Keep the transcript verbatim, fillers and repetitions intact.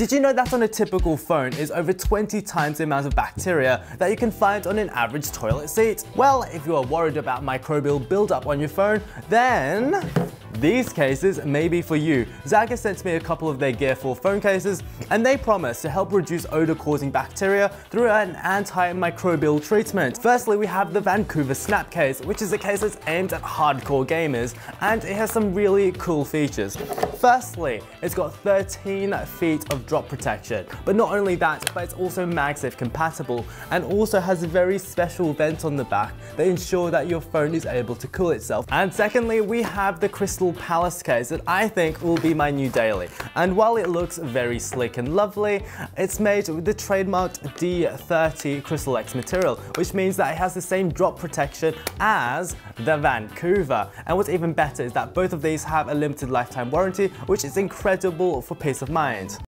Did you know that on a typical phone is over twenty times the amount of bacteria that you can find on an average toilet seat? Well, if you are worried about microbial buildup on your phone, then these cases may be for you. Zagg has sent me a couple of their Gear four phone cases, and they promise to help reduce odor-causing bacteria through an antimicrobial treatment. Firstly, we have the Vancouver Snap case, which is a case that's aimed at hardcore gamers, and it has some really cool features. Firstly, it's got thirteen feet of drop protection, but not only that, but it's also MagSafe compatible, and also has a very special vent on the back that ensures that your phone is able to cool itself. And secondly, we have the Crystal Palace case that I think will be my new daily. And while it looks very slick and lovely, it's made with the trademarked D thirty Crystal X material, which means that it has the same drop protection as the Vancouver. And what's even better is that both of these have a limited lifetime warranty, which is incredible for peace of mind.